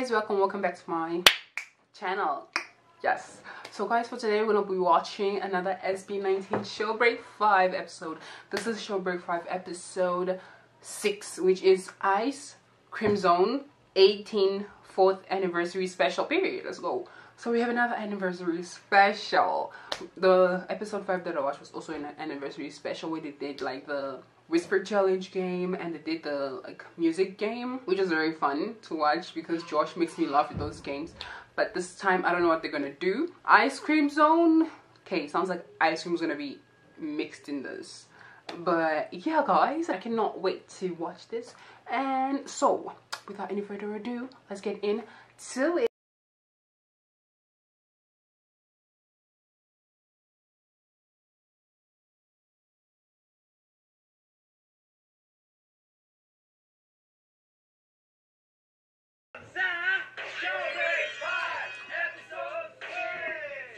guys, welcome back to my channel. Yes, so guys, for today we're gonna be watching another SB19 Showbreak 5 episode. This is Showbreak 5 episode 6, which is Ice Crimzone 4th anniversary special period. Let's go. So we have another anniversary special. The episode 5 that I watched was also an anniversary special where they did like the whisper challenge game and they did the like music game, which is very fun to watch because JOSH makes me laugh at those games. But this time I don't know what they're gonna do. Ice Crimzone. Okay, sounds like ice cream's gonna be mixed in this. But yeah guys, I cannot wait to watch this. And so without any further ado, let's get into it.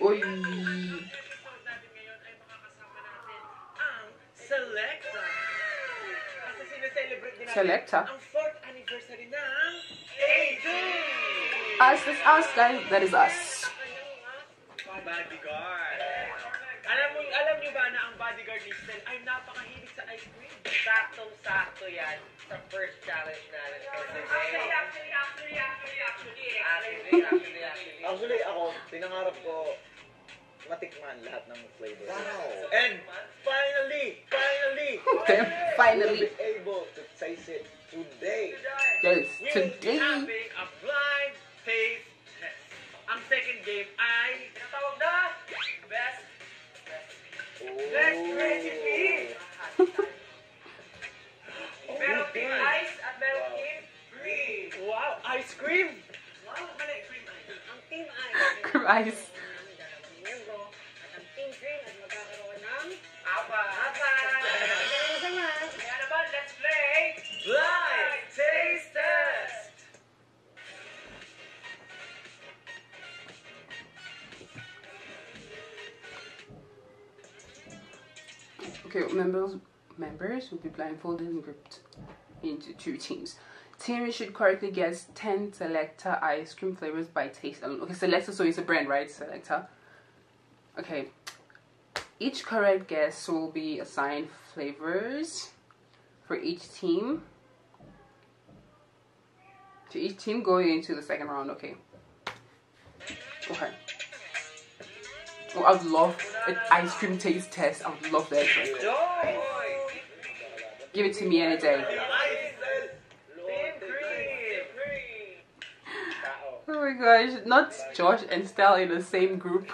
Oy. Selecta. Us is us, guys. That is us. Bodyguard. Alam niyo ba na ang bodyguard ni Stell ay napakahilig sa ice cream? Saktong-sakto yan sa first challenge natin. Actually, ako, tinangarap ko matikman lahat ng flavor. Wow! And finally, we'll be able to taste it today. Yes, today. We'll be having a blind taste test. Ang second game ay natawag na best recipe. Meron din ice at meron din cream. Wow, ice cream! Wow, mali, cream ice. Ang team ice. Cream ice. Okay, members will be blindfolded and grouped into two teams. Team should correctly guess 10 Selecta ice cream flavors by taste alone. Okay, Selecta, so it's a brand, right? Selecta. Okay. Each correct guess will be assigned flavors for each team. To each team going into the second round, okay. Okay. Oh, I would love an ice cream taste test. I would love that. Give it to me any day. Oh my gosh, not Josh and Stell in the same group.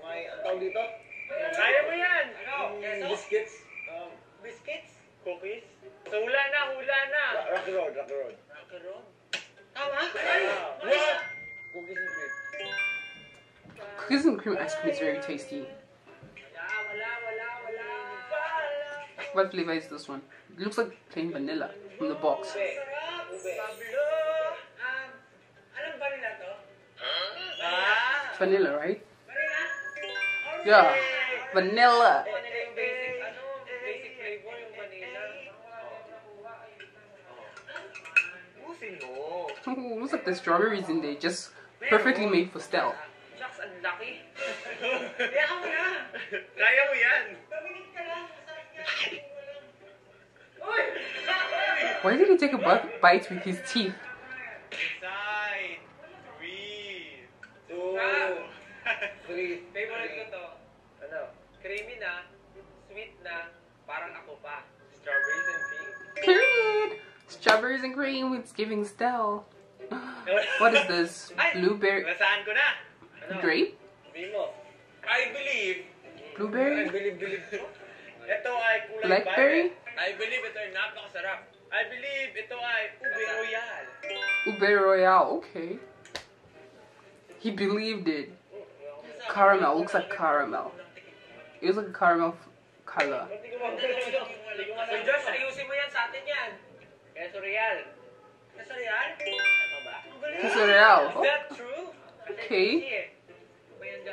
May tawag dito? Kaya mo yan! Biscuits? Biscuits? Cookies? So hula na! Rock the road. Tama? What? Cookies and cream. Cookies and cream ice cream is very tasty. What flavor is this one? It looks like plain vanilla from the box. Anong vanilla to? It's vanilla, right? Yeah, vanilla. Basic flavor yung vanilla. Oh, looks like the strawberries in there, just perfectly made for Stell. That's unlucky. Kaya mo yan. Why did he take a bite with his teeth? Favorite ko to. Ano? Creamy na, sweet na, parang ako pa. Strawberries and cream. Period! Strawberries and cream, it's giving Stell. What is this? Blueberry. Nasaan ko na? Ano? Grape? Bimo. I believe. Blueberry? I believe. Ito ay kulay blackberry? I believe ito ay napakasarap. I believe ito ay ube royal. Ube royal, okay. He believed it. Caramel, looks like caramel. It looks like a caramel color. So Josh, ayusin mo yan sa atin yan. Kaya surreal. Kaya surreal? Ano ba? It's real. Is that true? Okay. What's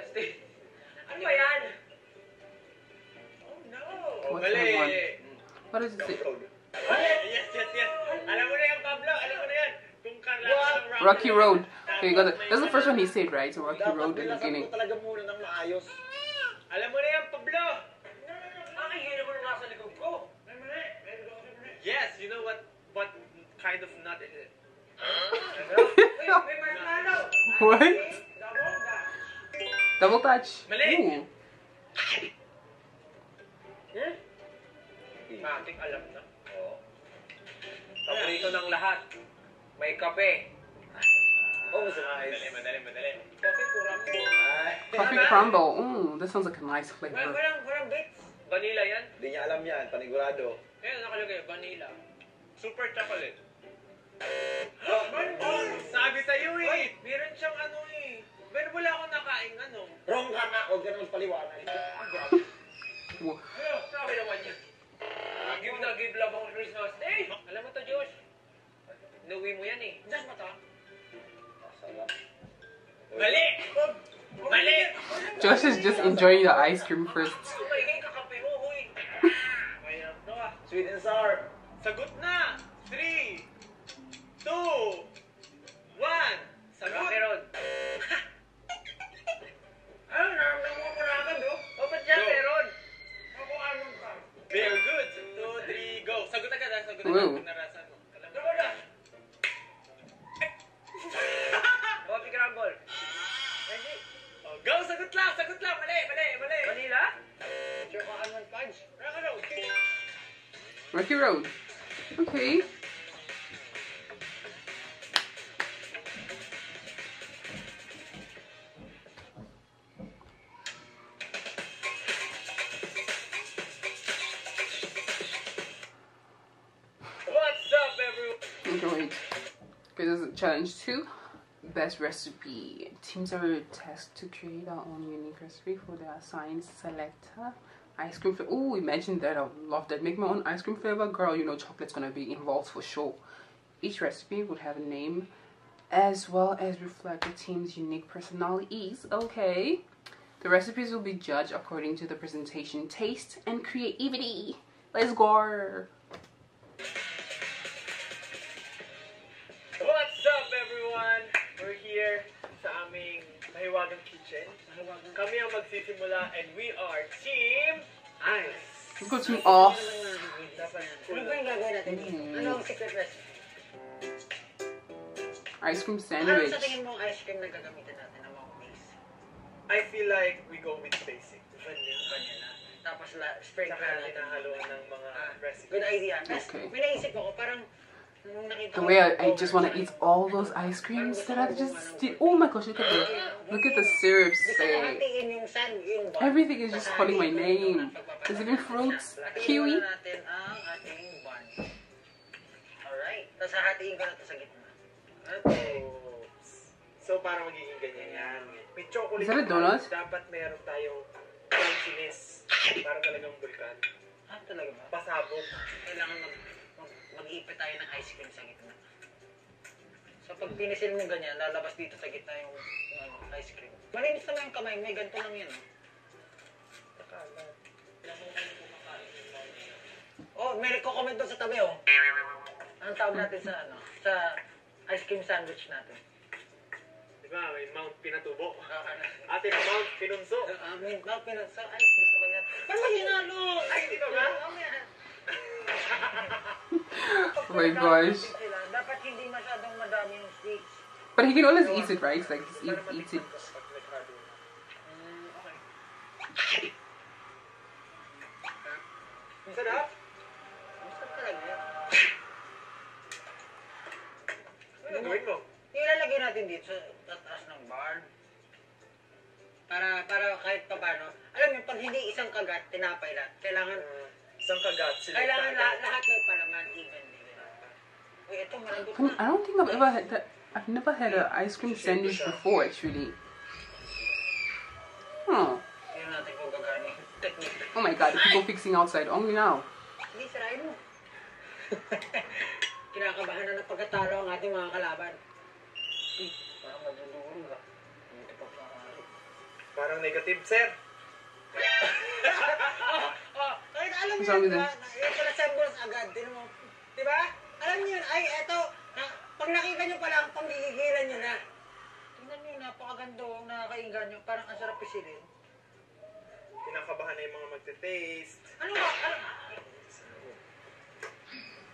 that one? What does it say? Yes, yes, yes. Alam mo na yan, Pablo. Alam mo na yan. Rocky Road. Okay, got it. That's the first one he said, right? So Rocky Road in the beginning. Alam mo na yan, Pablo. Yes, you know what kind of nut is it? What? Double touch. Ooh. Mating alam na. Oo. Paborito ng lahat. May kape. Oh, it's nice. Madali. Coffee crumble. Coffee crumble. Ooh, this sounds like a nice flavor. Walang bits. Vanilla yan. Hindi niya alam yan. Panigurado. Ayan, nakalagay. Vanilla. Super chocolate. Sabi sa'yo eh. Meron siyang ano eh. Pero wala akong nakain ano. Wrong ka na. Huwag ganun paliwanag. Ayun, sabi naman yan. Give na give love ang Christmas. Eh, alam mo to, Josh. Inuwi mo yan eh. Diyan mo to. Mali! Mali! Josh is just enjoying the ice cream first. Sweet and sour. Sagot na! 3, 2, 1. Sagot! Meron. Ano na? Nangungurakan do? O ba't dyan meron? Nangungurakan ka. Very good. 2, 3, go. Sagot agad ha. Sagot agad. Pinarasan mo. Sagot na! Coffee crumble. Ready? Go! Sagot lang! Sagot lang! Mali! Vanilla? Choco almond fudge. Rocky Road. Rocky Road. Okay. Challenge 2, best recipe. Teams are tasked to create our own unique recipe for their assigned selecta ice cream. Oh, imagine that! I love that. Make my own ice cream flavor, girl. You know chocolate's gonna be involved for sure. Each recipe would have a name, as well as reflect the team's unique personalities. Okay. The recipes will be judged according to the presentation, taste, and creativity. Let's go. Mahiwagang kitchen. Kami ang magsisimula and we are Team Ice. Let's go Team Off. Ano ba yung gagawin natin? Ano ang secret recipe? Ice cream sandwich. Ano sa tingin mong ice cream na gagamitin natin ang mga base? I feel like we go with basic. Vanilla. Tapos sprinkle natin ang haluan ng mga recipe. Good idea. Okay. May naisip ako parang the way I just want to eat all those ice creams that I've just did. Oh my gosh, look at the syrup say. Everything is just calling my name. There's even fruits. Kiwi. Is that a donut? Mag-iipit tayo ng ice cream sa gitna. So pag pinisil mo ganyan, lalabas dito sa gitna yung ice cream. Malinis na lang kamay, may ganito lang yan. Nakalat. Oh, may recommend doon sa tabi oh. Anong tawag natin sa ano? Sa ice cream sandwich natin. Diba, may Mount Pinatubo. Ate, Mount Pinunso. Mount Pinunso. Ay, gusto ko yan. Ba't ba hinalo? Ay, di ba ba? Oh my gosh. But he can always eat it, right? Like, just eat it. Nilalagay natin dito sa taas ng bar. Para kahit pa paano. Alam mo, pag hindi isang kagat, tinapay lahat. Kailangan... Kailangan lahat may palaman, even. I don't think I've ever had that. I've never had an ice cream sandwich before, actually. Huh. Oh my god, the people fixing outside only now. Hindi, sarayin mo. Kinakabahan na ng pagkatalo ang ating mga kalaban. nagdudulo lang. Parang negative, sir. Kahit alam niyo yun, na-resembles agad. Diba? Alam niyo yun, ay, eto, na, pag nakita niyo pa lang, panggigigilan niyo na. Tingnan niyo, napakaganda ang nakakainggan niyo. Parang ang sarap pisilin. Pinakabahan na yung mga magte-taste. Ano ba? Alam?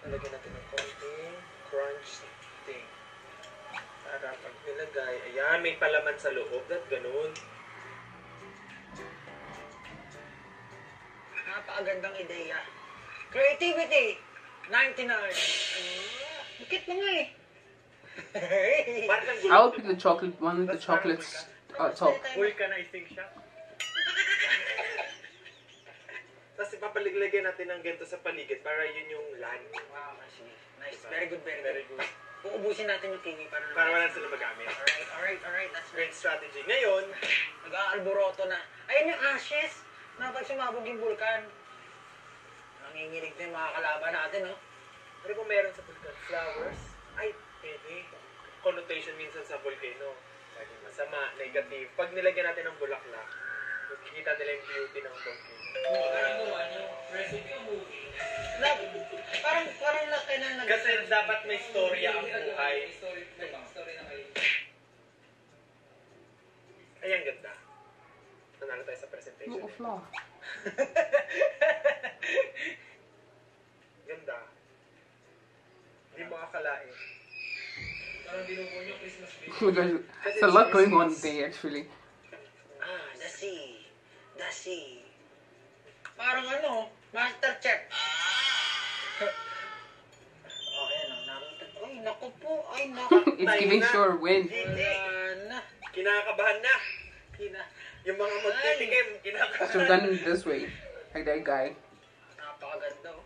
Nalagyan natin ng konting crunch thing. Para pag nilagay, ayan, may palaman sa loob. That ganun. Napakagandang ideya. Creativity, 99. Bakit mo nga eh? I will pick the chocolate one with the chocolates top. Uy ka na ising siya. Tapos ipapaligligyan natin ng ganito sa paligid para yun yung land. Wow, nice. Very good, very good. Uubusin natin yung kiwi para wala sila magamit. Alright. That's great strategy. Ngayon, nag-aalboroto na. Ayun yung ashes na pag sumabog yung vulkan. Nanginginig na yung mga kalaban natin, no? Pero kung meron sa vulkan flowers, ay, pwede. Connotation minsan sa volcano. Masama, negative. Pag nilagyan natin ng bulaklak, makikita nila yung beauty ng volcano. Parang buwan yung recipe yung movie. Parang laki na nag- Kasi dapat may storya ang buhay. May story na kayo. Ay, ang ganda. Nanalo tayo sa presentation. No, flaw. Ganda. Hindi mo akalain. Parang binubo yung Christmas video. There's a lot going on today, actually. Ah, the sea. Parang ano, Master Chef. Oh, ayan o, nakita. Ay, naku po, ay naku. It's giving sure win. Kinakabahan na. Yung mga magtitikim, kinakabahan. So done this way, like that guy. Napakaganda o.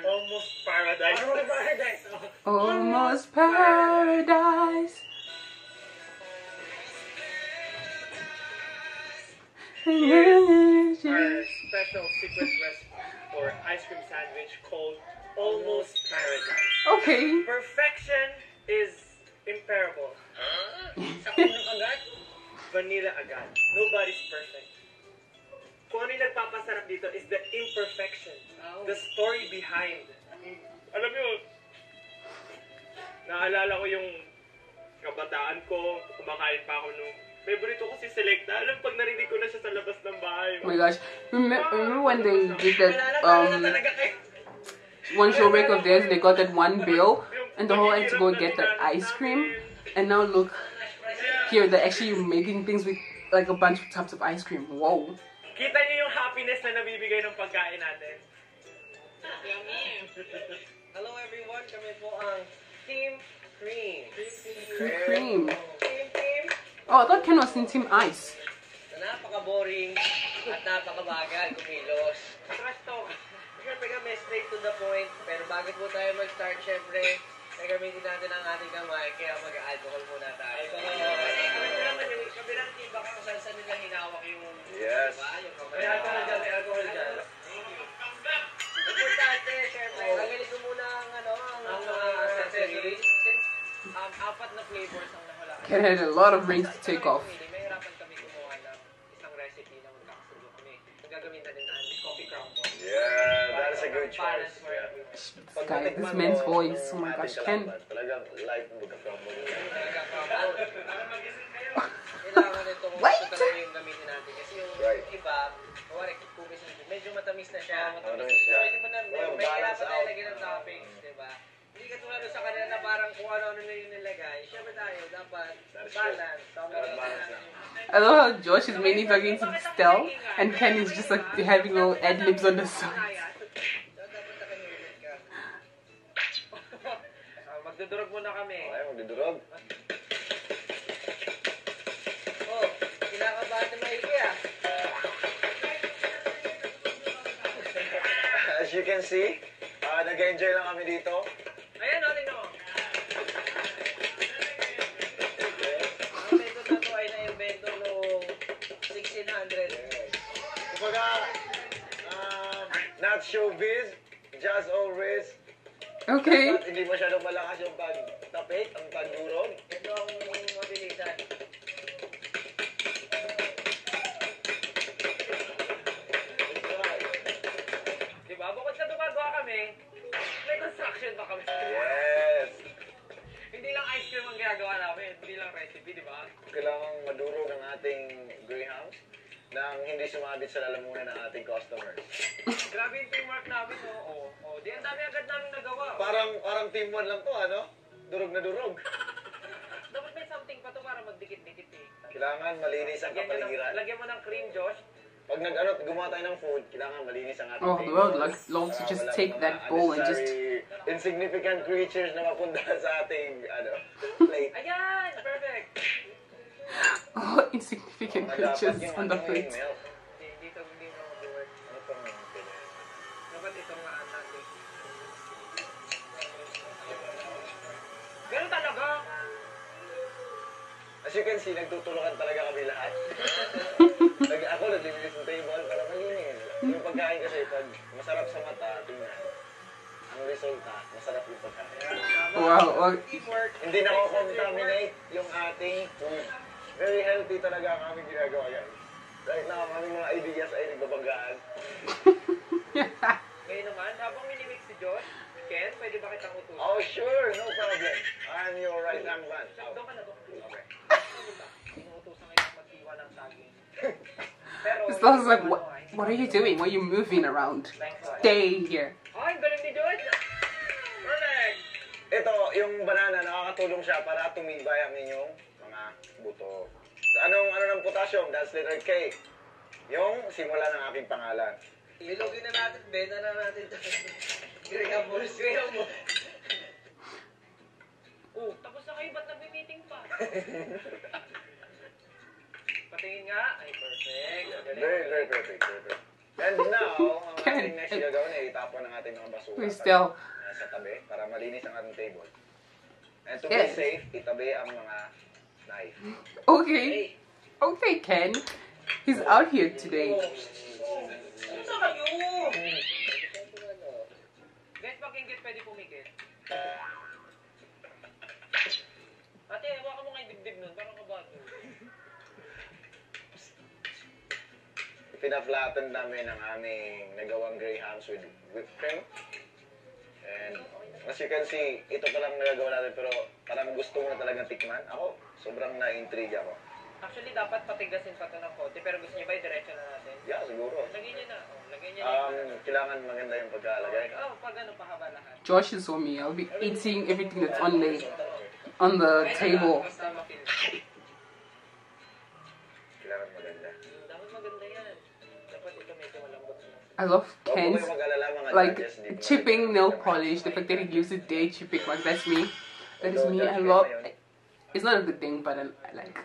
Almost Paradise. Almost Paradise. Here's our special secret recipe for ice cream sandwich called Almost Paradise. Okay. Perfection is imperable. Huh? Sakunong agad? Vanilla agad. Nobody's perfect. Kung ano yung nagpapasarap dito is the imperfection. Oh. The story behind. Alam mo, naalala ko yung kabataan ko. Kumakain pa ako nung... Favorite ko si Selecta. Alam, pag narinig ko na siya sa labas ng bahay. Oh my gosh. Remember when they did that... One Showbreak of theirs, they got that one bill, and the whole had to go get that ice cream. And now look, here they're actually making things with like a bunch of types of ice cream. Wow! Kita niyo yung happiness na nabibigay ng pagkain natin. Hello everyone, kami po ang Team Cream. Cream. Oh, I thought Ken was in Team Ice. Napaka-boring at napaka-bagal kumilos. Trash talk. Siyempre kami, straight to the point. Pero bago po tayo mag-start, siyempre, nagamitin natin ang ating kamay, kaya mag-alcohol muna tayo. Kabilang team, baka kung saan nila hinawak yung... Yes. May alcohol dyan, Importante, siyempre. Nagalit ko muna ang accessories. Since apat na flavors ang nawala. Ken had a lot of rings to take off. Mahirapan kami gumawa ng isang recipe na magkakasulo kami. Gagamit natin ang coffee crumble. Yeah, that is a good choice. Guy, this man's voice, oh my gosh, Ken. Wait! Right. Medyo matamis na siya. Mahirapan tayo lagyan ng toppings, diba? Hindi katulad sa kanila na parang kung ano-ano na yung nilagay. Siyempre tayo, dapat balance. I love how JOSH is mainly talking to STELL, and Ken is just like having little ad-libs on the side. Magdudurog muna kami. Okay, magdudurog. Oh, kinakabahan na maigi ah. you can see, nag-enjoy lang kami dito. Ayan, o, tingnan mo. Ang evento na ito ay na-invento noong 1600. Kumbaga, not showbiz, just always. Okay. Dapat hindi masyadong malakas yung pag-tapit, ang pag-durog. Ito ang mabilisan. Diba? Bukod sa tumagawa kami, may construction pa kami. Yes! Hindi lang ice cream ang ginagawa namin, hindi lang recipe, diba? Kailangan madurog ang ating greyhounds nang hindi sumabit sa lalamunan ng ating customers. Grabe yung teamwork namin, no? Oo. Di, ang dami agad namin nagawa. Parang team one lang to, ano? Durog na durog. Dapat may something pa to para magdikit-dikit eh. Kailangan malinis ang kapaligiran. Lagyan mo ng cream, Josh. Pag nag-ano, gumawa tayo ng food, kailangan malinis ang ating table. Oh, the world longs to just take that bowl and just... insignificant creatures na mapunta sa ating, ano, plate. Ayan! Perfect! Oh, insignificant creatures on the plate. Dito, hindi mo mag-work. Ano pang mga dapat itong maanagin? Ganun talaga! As you can see, nagtutulungan talaga kami lahat. Ako naglilinis ng table para malinis. Yung pagkain kasi, pag masarap sa mata, tingnan. Ang resulta, masarap yung pagkain. Wow, hindi na contaminate yung ating food. Very healthy talaga ang aming ginagawa, guys. Right now, ang aming mga ideas ay nagbabagaan. Ngayon naman, habang minimix si Josh, Ken, pwede ba kitang utusan? Oh, sure. No problem. I'm your right hand man. Doon ka na, doon. Okay. This boss is like, what are you doing? What are you moving around? Stay here. I'm going to be doing it. Perfect. Ito, yung banana, nakakatulong siya para tumibay ang inyong mga buto. So, ano ng potassium? That's letter K. Yung simula ng aking pangalan. Ilogin na natin, benta na natin. Greyhound mo. Oh, tapos na kayo, ba't nagme-meeting pa? Patingin nga. Ay, perfect. Very perfect. And now, ang ating next gagawin ay itapon ang ating mga basura. Please tell. Sa tabi, para malinis ang ating table. And to be safe, itabi ang mga knife. Okay. Okay, Ken. He's out here today. Ano kayo? Get pag-ingit, pwede pumikit. Ate, hawakan mo nga yung dibdib nun. Parang kabato. Pinaflatten namin ang aming nagawang greyhounds with whipped cream. And as you can see, ito palang nagagawa natin pero parang gusto mo na talagang tikman. Ako, sobrang na-intrigue ako. Actually, dapat patigasin pa ito ng konti. Pero gusto niyo ba i-diretso na natin? Yeah, siguro. Lagyan niyo na. Lagyan niyo na. Kailangan maganda yung pagkalagay. Oh, pag ano, pahaba lahat. Josh is on me. I'll be eating everything that's on me. On the table. I love Ken's like chipping nail polish. The fact that he gives it day chipping, like that's me. That is me. I love. It's not a good thing, but I like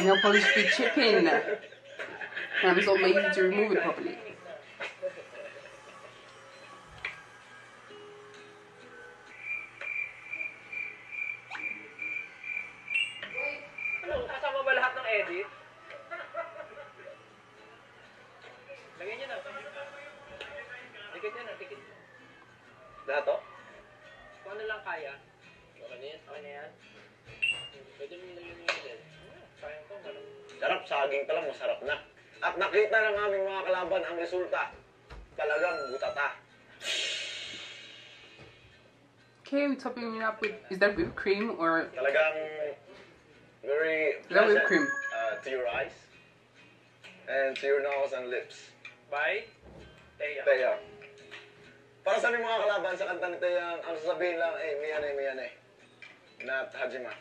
nail polish be chipping. I'm so lazy to remove it properly. Saging pa lang, masarap na. At nakita ng aming mga kalaban ang resulta. Talagang butata. Okay, we're topping it up with, is that whipped cream or... Talagang very pleasant cream. To your eyes and to your nose and lips. By Teya. Para sa aming mga kalaban, sa kanta ni Teya, ang sasabihin lang, eh, miyane. Not Hajima.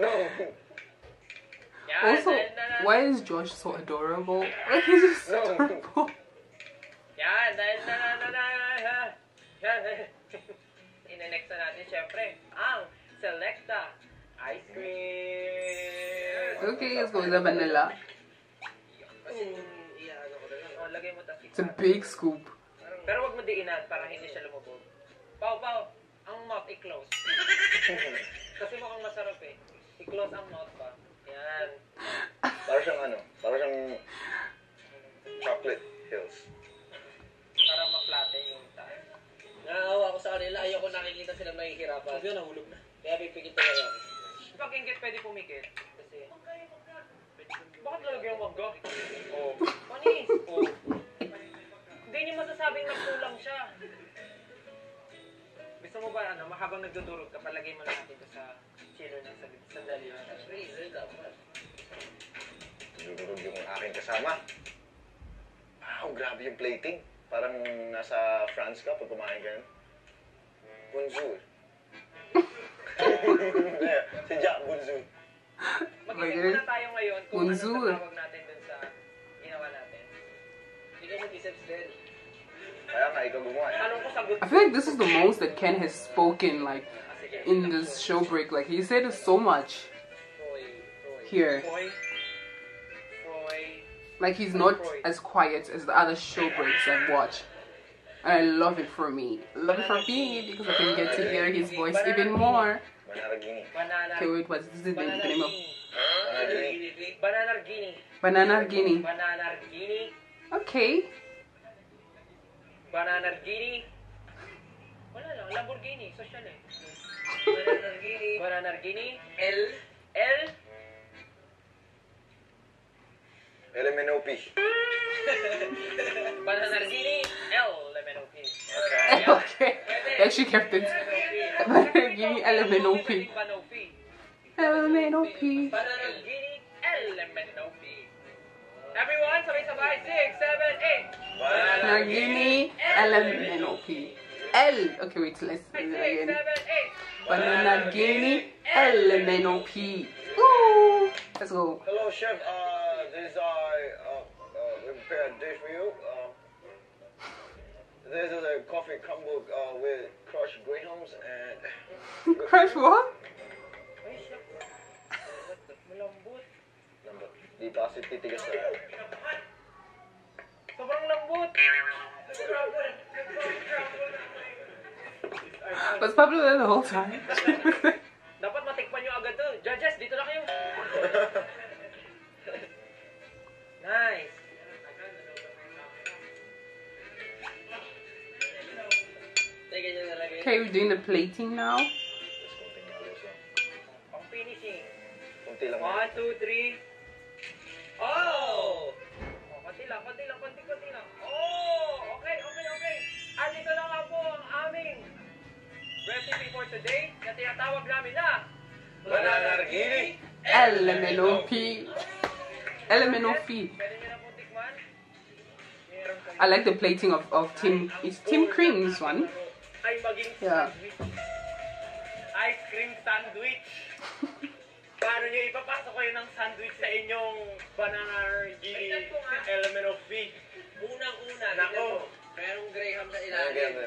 No. Also, why is Josh so adorable? Like, he's just adorable. Inenext na natin, syempre, ang Selecta Ice Cream. Okay, let's go with the vanilla. It's a big scoop. Pero wag mo diinat para hindi siya lumubog. Pau, ang mouth i-close. Kasi mukhang masarap eh. I-close ang mouth pa. Yan. Para siyang ano? Para siyang chocolate hills. Para ma-flatte yung tayo. Naawa ako sa kanila. Ayoko nakikita sila mahihirapan. Sabi yun, nahulog na. Kaya pipikit na lang. Pag ingit, pwede pumikit. Kasi... Bakit lalagyan wag ka? Oh. Manis! Oh. Hindi niyo masasabing nagkulang siya. Gusto mo ba ano, mahabang nagdudurog ka, palagay mo lang dito sa chiller ng sandali. Really, dapat. Nagdudurog yung aking kasama. Wow, grabe yung plating. Parang nasa France ka pag kumain ka. Bonjour. Si Jack, bonjour. Mag-inig na tayo ngayon kung bonjour. Anong tatawag natin dun sa ginawa natin. I feel like this is the most that Ken has spoken, like, in this show break. Like, he said so much here. Like, he's not as quiet as the other show breaks I've watched. And I love it for me. Love it for me because I can get to hear his voice even more. Okay, wait, what's this? The name of Bananargini. Okay. Bananargini. Wala lang, Lamborghini, social eh. Bananargini. L. LMNOP. Bananargini, LMNOP. Okay. Then she kept it. Bananargini, LMNOP. Bananargini, LMNOP. Everyone, sabay-sabay, 6, 7, 8. Bananargini, LMNOP. L. Okay, wait, let's do it again. Bananargini, LMNOP. Woo! Let's go. Hello, chef. This is we prepared a dish for you. This is a coffee combo with crushed greyhounds and... Crushed what? Dito kasi titigas na lang. Sobrang lambot! Was Pablo there the whole time? Dapat matikman nyo agad to. Judges, dito na kayo. Nice! Okay, we're doing the plating now. I'm finishing. 1, 2, 3... Oh! Konti lang. Oh! Okay. At ito na nga po ang aming recipe for today na tinatawag namin na Bananargini LMNOP. I like the plating of Tim. It's Tim Cream's one. Yeah. Ice cream sandwich. Paano nyo ipapasok kayo ng sandwich sa inyong Bananargini LMNOP? Unang-una, nako, merong graham na ilalim.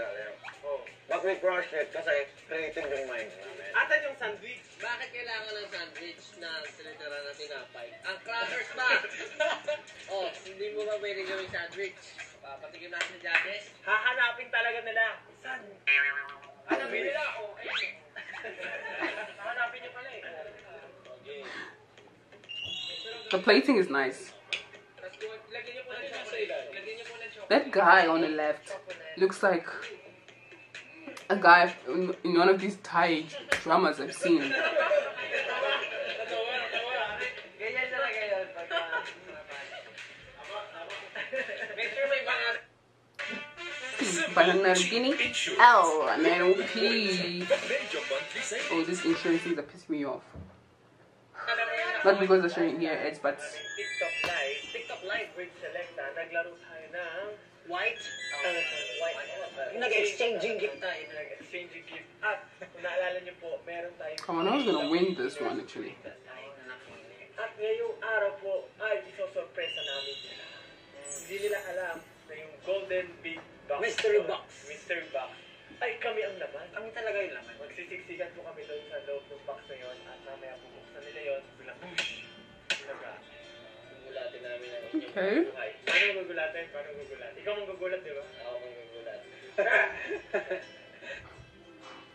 Bakit crush it? Kasi creating yung mind namin. Atan yung sandwich? Bakit kailangan ng sandwich na sinitira na tinapay? Ang crackers ba? Oh, hindi mo ba pwede gawin sandwich? Papatikim natin na Janice. Hahanapin talaga nila. Saan? Hanapin nila, okay. Hahanapin nyo pala eh. The plating is nice. That guy on the left looks like a guy in one of these Thai dramas I've seen. Bananargini LMNOP. Oh, this insurance things are pissing me off. Not because they're showing here ads, but TikTok live with Selecta, naglaro tayo ng white. Nag-exchanging gift. At naalala niyo po, meron tayo. Come on, I was gonna win this one actually. At ngayong araw po ay isosurpresa namin sila. Hindi nila alam na yung golden big box. Mystery box. Ay, kami ang laman. Kami talaga yung laman. Magsisiksikan po kami doon sa loob ng box na yun at mamaya pupuksan nila yun bilang push. Okay. Paano gugulatin? Paano gugulatin? Ikaw manggugulat, di ba? Ako manggugulat.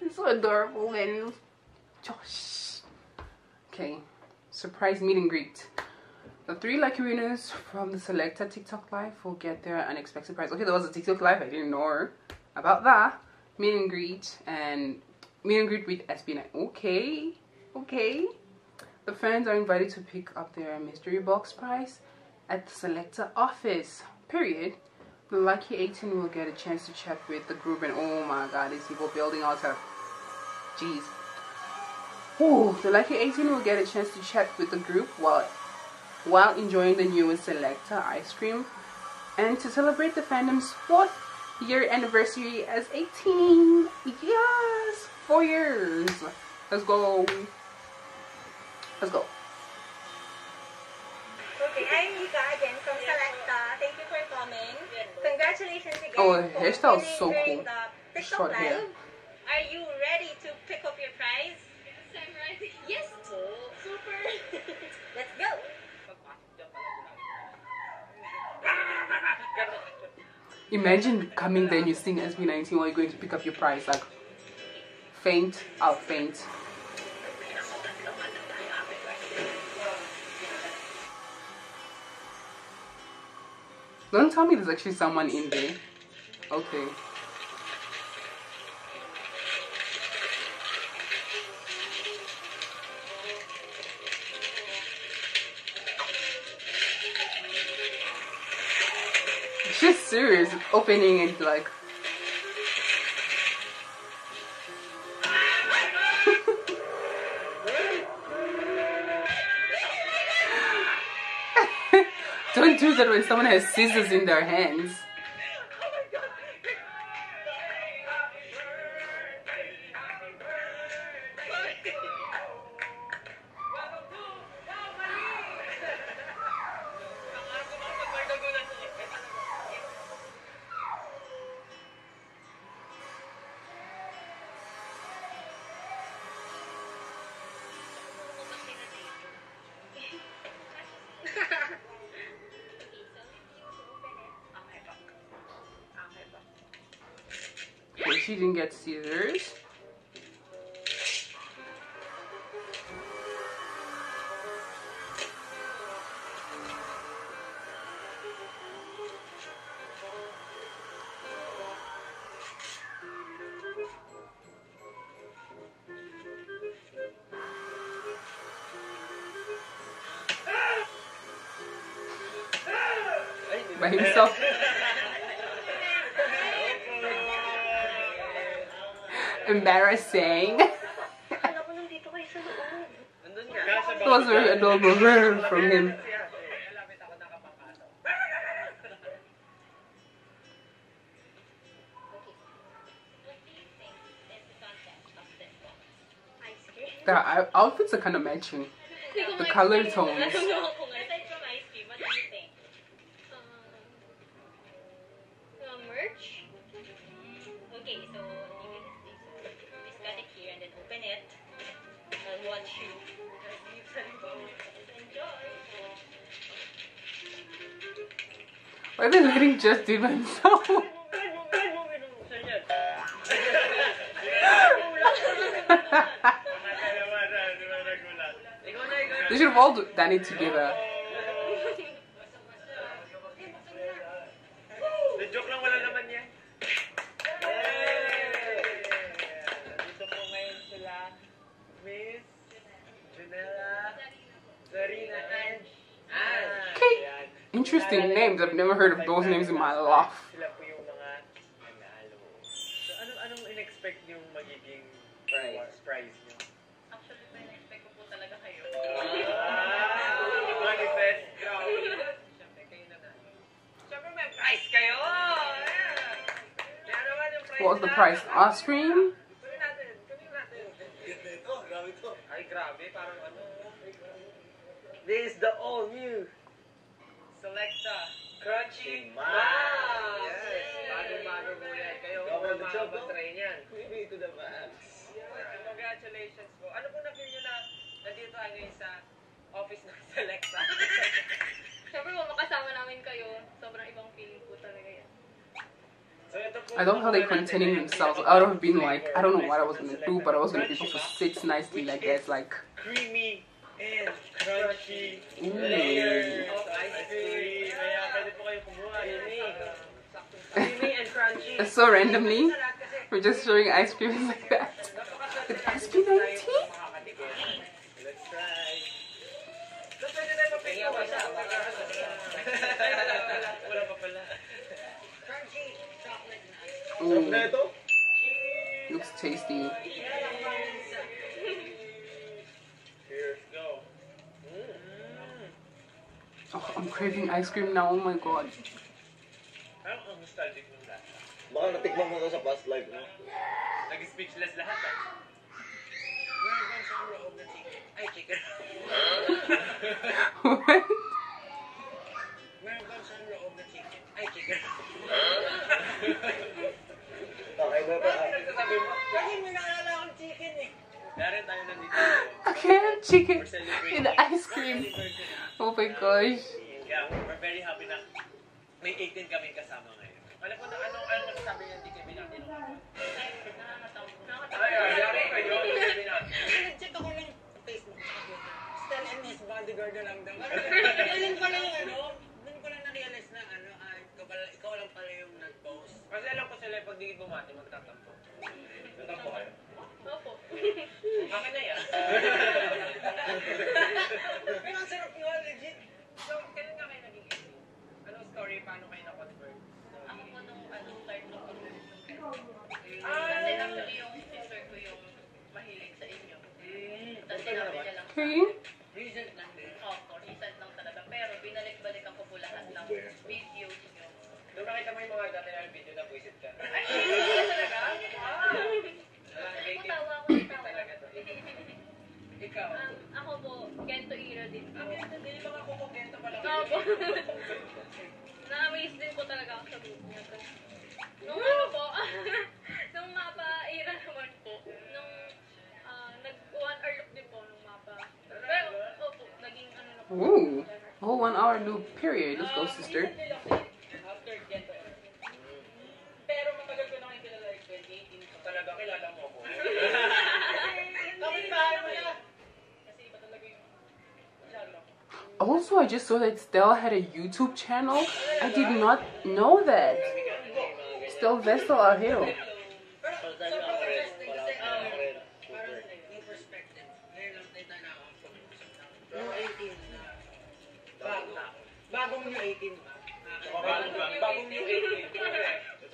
It's so adorable, man. Josh. Okay. Surprise meet and greet. The 3 lucky winners from the Selecta TikTok live will get their unexpected prize. Okay, there was a TikTok live. I didn't know about that. Meet and greet and meet and greet with SB19. Okay. Okay. The fans are invited to pick up their mystery box prize at the Selecta office. Period. The lucky 18 will get a chance to chat with the group, and oh my god, these people building altar. Jeez. Ooh, the lucky 18 will get a chance to chat with the group while enjoying the newest Selecta ice cream and to celebrate the fandom's 4th-year anniversary as 18. Yes! 4 years. Let's go. Let's go. Okay, I'm Mika again from Selecta. Thank you for coming. Congratulations again. Oh, hairstyle is so cool. Short hair. Are you ready to pick up your prize? Yes, I'm ready. Yes. Oh, super. Let's go. Imagine coming there and you sing SB19 while you're going to pick up your prize. Like, faint, I'll faint. Don't tell me there's actually someone in there. Okay. She's serious, opening it like. Don't do that when someone has scissors in their hands. She didn't get scissors. By himself. Embarrassing. It was very adorable from him. Their outfits are kind of matching. The color tones. Why are they letting just do themselves? They should have all done it together. Interesting names. I've never heard of those names in my life. So, anong in-expect niyong magiging prize niyo? Actually, in-expect ko po talaga kayo. Manifest. Siyempre, kayo na na. Siyempre, may prize kayo! What was the prize? Ice cream? Ay, grabe. Parang ano. This is the all new Selecta Crunchy Max. Yes. Bago muna kayo. Matry niyan. To the max. Congratulations po. Ano po na-feel niyo na nandito tayo ngayon sa office ng Selecta. Siyempre po, makasama namin kayo. Sobrang ibang feeling po talaga yan. I love how they containing themselves. I would have been like, I don't know what I was going to do, but I was going to be able to sit nicely like this, like... Creamy and crunchy layers of ice cream. Kaya pwede po kayo kumuha. Creamy and crunchy. So randomly, we're just sharing ice cream like that. It's SB19? Ooh. Looks tasty. Cheers, go. Oh, I'm craving ice cream now. Oh my god. I'm nostalgic from that. Baka natikman mo to sa past life, no? Nag-speechless lahat, ah. What? Okay, chicken in ice cream. Oh my gosh. Yeah, we're very happy na may 18 kami kasama ngayon. Alam ko na ano masasabi niya hindi kami natin. Check ako ng Facebook. Stan and his bodyguard na lang daw. Alin ko lang ano, doon ko lang na-realize na ano, ikaw lang pala yung nag-post. Kasi alam ko sila pag digit bumati, magtatampo. Tatampo kayo? Opo. Akin na yan. Pero ang sarap nyo, legit. So, kailan nga kayo nagiging? Anong story? Paano kayo na-convert? Ako po nung adult-tart na convert. Kasi actually yung sister ko yung mahilig sa inyo. Tapos sinabi niya lang sa akin. Recent lang din. Opo, recent lang talaga. Pero binalik-balik ako po lahat ng videos nyo. Doon nakita mo yung mga dati na video na buisit ka. Ay, talaga? Tawa ako yung tawa. Ikaw? Ako po, Gento era din po. Gento din, yung mga kukong Gento pala. Oo po. Na-amaze din po talaga ako sa group niya. Nung ano po, nung mapa-era naman po, nung nag-1 hour loop din po nung mapa. Pero, opo, naging ano na po. Ooh, whole 1 hour loop period. Let's go, sister. After Gento. Pero matagal ko na kayo kilala like 2018 ko talaga. Kilala mo ako. Also, I just saw that STELL had a YouTube channel. I did not know that. STELL Vestal Ahero. It's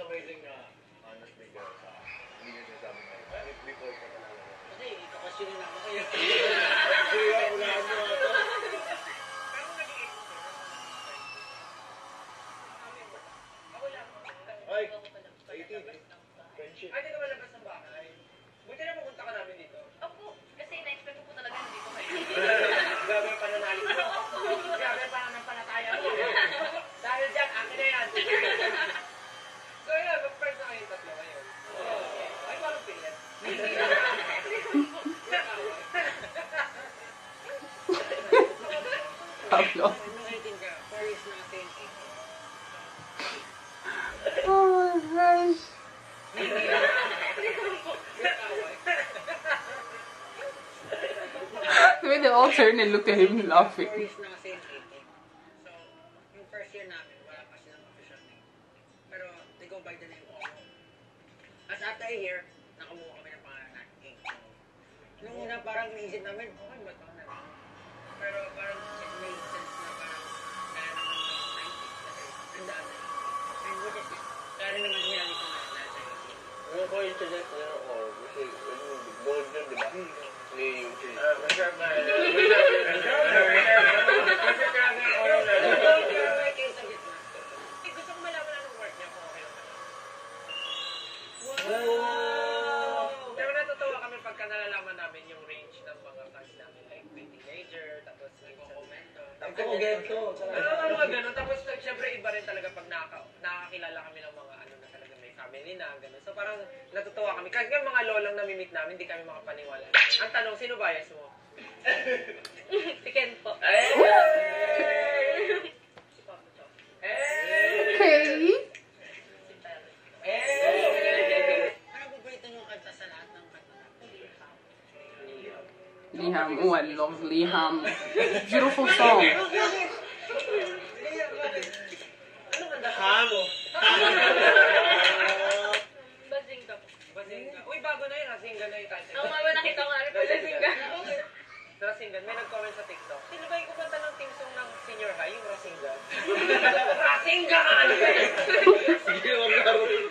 amazing na honestly girls hindi nyo sabi ngayon. It's before pa talaga. Kasi ito kasi nyo naman kayo. Ay, dito malabas ng bahay. Buti na pupunta ka namin dito. Opo, kasi na-expect ko talaga hindi ko kayo. Grabe ang pananalig mo. Grabe ang pananampalataya mo. Dahil dyan, akin na yan. So yun, mag-friends na kayong tatlo ngayon. Ay, parang pilit. Pablo. Oh my gosh. The way they all turned and looked at him laughing. Ano ko yung suggest nyo ako? Kasi yung bold yun, diba? May YouTube. Masyarap na yun. Masyarap na yun. Gusto ko malaman anong work niya po. Wow! Pero natutuwa kami pagka nalalaman namin yung range ng mga fans namin. Like, may teenager, tapos nagko-commento. Nagko-commento. Ano ka ganun? Tapos siyempre iba rin talaga pag nakakilala kami ng mga ano na talaga. Family na, gano'n. So parang natutuwa kami. Kahit nga mga lolang namimit namin, hindi kami makapaniwala. Ang tanong, sino bias mo? Si Ken po. Si Papa Chong. Okay. Si Perry. Parang paborito niyong kanta sa lahat ng kanta. Liham. Oh, I love Liham. Beautiful song. Anong kanta? Hamo. Bazinga po. Bazinga. Uy, bago na yun. Bazinga na yung kanta. Oo, nga ba nakita ko nga rin pala Bazinga. Rasingan, may nag-comment sa TikTok. Sino ba yung kumanta ng team song ng senior high? Yung Rasingan. Rasingan! Sige, wag naroon ko.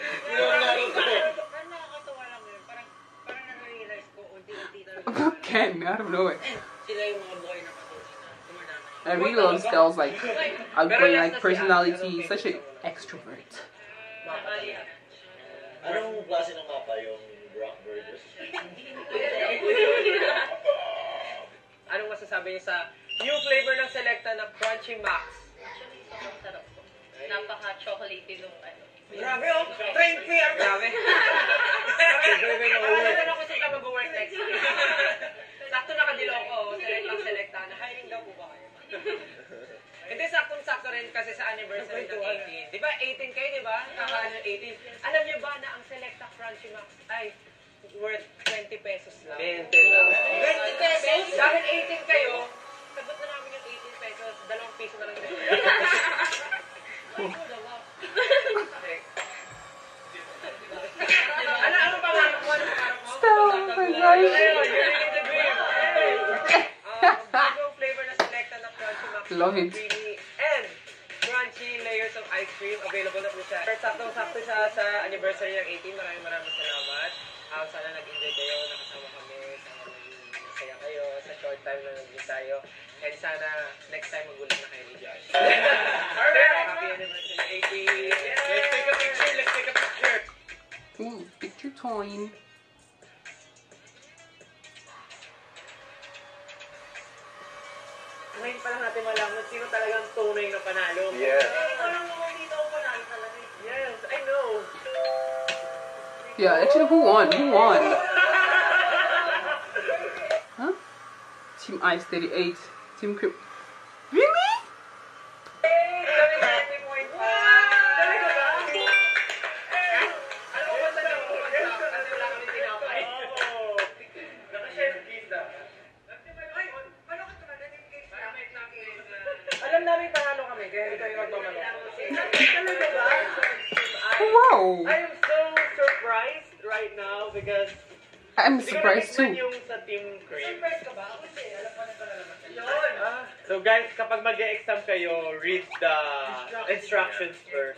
Ang nakakatawa lang yun. Parang na-realize ko, unti-unti na rin. Okay, I don't know it. Sila yung mga boy na patuloy na tumadami. I really love Stell's like outgoing like personality. Such an extrovert. Mapa yan. Anong klase ng mapa yung rock burgers? Anong masasabi niya sa new flavor ng Selecta na Crunchy Max? Actually, sobrang sarap po. Napaka-chocolatey nung ano. Grabe oh! 3 PM! Grabe! Nakakatanan ko sila mag-work next week. Sakto nakadilo ko, Selecta. Nakahiring daw po ba kayo? Hindi, saktong-sakto rin kasi sa anniversary ng 18. Di ba, 18 kayo, di ba? Nakaano 18. Alam niyo ba na ang Selecta Crunchy Max ay worth 20 pesos lang. 20 pesos? Dahil 18 kayo, sagot na namin yung 18 pesos, 2 piso na lang din. Ano pa nga? Stop! My gosh! Bagong flavor na Selecta na Crunchy Max. Love it. And crunchy layers of ice cream. Available na po siya. Saktong-sakto siya sa anniversary ng 18. Maraming salamat. Sana nag-enjoy kayo, nakasama kami, masaya kayo, sa short time na nag-enjoy tayo. And sana next time magulang na kayo ni Josh. Alright! Happy anniversary 18! Let's take a picture! Let's take a picture! Ooh, picture time! Ngayon pa lang natin malaman sino talagang tunay na panalo. Yes! Walang naman dito ang panalo talaga. Yes, I know! Yeah, actually, who won? Huh? Team Ice 38, Team Crimzone. Really? Wow! Right now because I'm surprised too. So guys, kapag mag-exam kayo, read the instructions first.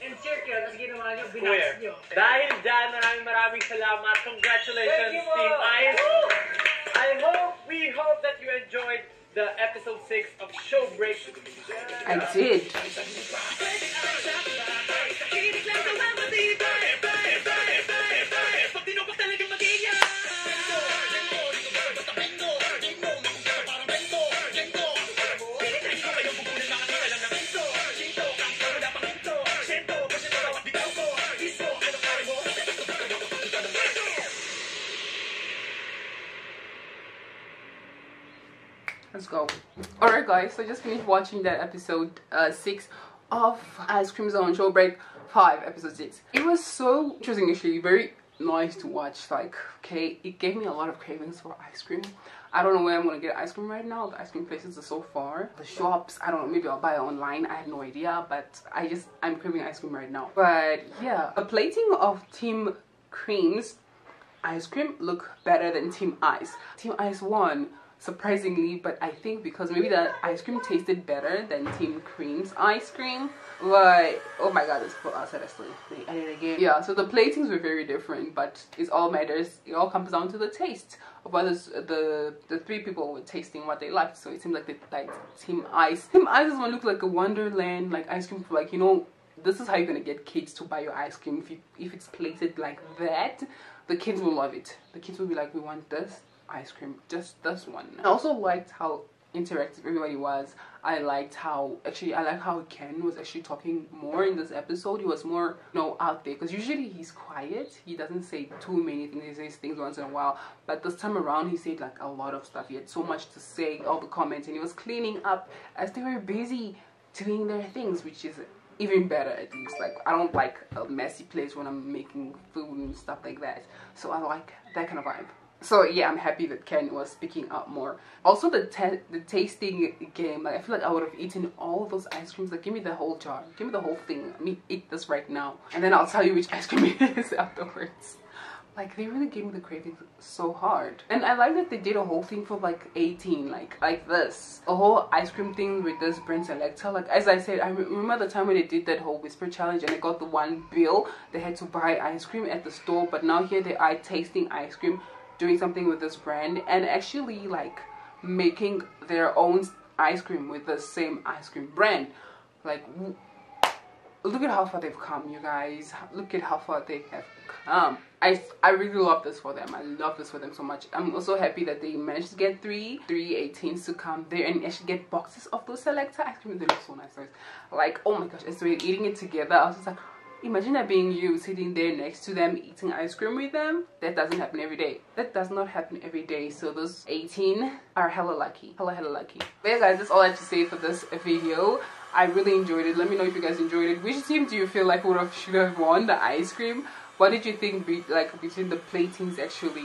In circle, tapos ginawa nyo, binax nyo. Dahil dyan, maraming salamat. Congratulations, Team Ice. We hope that you enjoyed the episode 6 of Showbreak. I did. Let's go. Alright guys, so I just finished watching that episode 6 of Ice Crimzone Showbreak 5 episode 6. It was so interesting actually, very nice to watch. Like, okay, it gave me a lot of cravings for ice cream. I don't know where I'm gonna get ice cream right now. The ice cream places are so far. The shops, I don't know, maybe I'll buy it online. I have no idea, but I'm craving ice cream right now. But yeah, the plating of Team Cream's ice cream look better than Team Ice. Team Ice won. Surprisingly, but I think because maybe the ice cream tasted better than Team Cream's ice cream. But oh my god, it's full outside. I did it again. Yeah, so the platings were very different, but it all comes down to the taste of whether the three people were tasting what they liked. So it seems like they liked Team Ice. Team Ice is one look like a wonderland, like ice cream for, like, you know, this is how you're gonna get kids to buy your ice cream. If it's plated like that, the kids will love it. The kids will be like, we want this ice cream, just this one. I also liked how interactive everybody was. I like how Ken was actually talking more in this episode. He was more, you know, out there, because usually he's quiet, he doesn't say too many things, he says things once in a while, but this time around he said like a lot of stuff. He had so much to say, all the comments, and he was cleaning up as they were busy doing their things, which is even better. At least, like, I don't like a messy place when I'm making food and stuff like that, so I like that kind of vibe. So yeah, I'm happy that Ken was speaking up more. Also the tasting game, like, I feel like I would have eaten all those ice creams. Like, give me the whole jar, give me the whole thing, I mean, eat this right now, and then I'll tell you which ice cream it is afterwards. Like, they really gave me the cravings so hard. And I like that they did a whole thing for like 18, like this, a whole ice cream thing with this brand Selecta. Like, as I said, I remember the time when they did that whole whisper challenge and I got the one bill, they had to buy ice cream at the store, but now here they are tasting ice cream, doing something with this brand, and actually like making their own ice cream with the same ice cream brand. Like, look at how far they've come, you guys. Look at how far they have come. I really love this for them. I love this for them so much. I'm also happy that they managed to get three 18s to come there and actually get boxes of those Selecta ice cream. They look so nice, guys. Like, oh my gosh, as we were eating it together, I was just like, imagine that being you, sitting there next to them, eating ice cream with them. That doesn't happen every day. That does not happen every day. So those 18 are hella lucky. Hella, hella lucky. But yeah, guys, that's all I have to say for this video. I really enjoyed it. Let me know if you guys enjoyed it. Which team do you feel like should have won the ice cream? What did you think between the platings actually?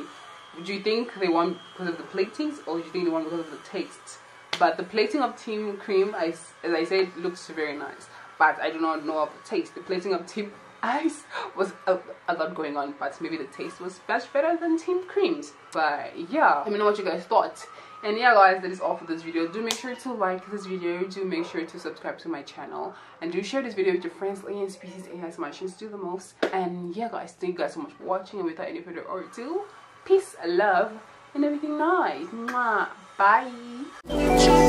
Do you think they won because of the platings, or do you think they won because of the taste? But the plating of Team Cream, as I said, looks very nice. But I do not know of the taste. The plating of Team Ice was a lot going on, but maybe the taste was much better than Team Cream's. But yeah, let me know what you guys thought. And yeah, guys, that is all for this video. Do make sure to like this video, do make sure to subscribe to my channel, and do share this video with your friends, alien species, and guys, Martians do the most. And yeah, guys, thank you guys so much for watching, and without any further ado, peace, love, and everything nice. Mwah. Bye.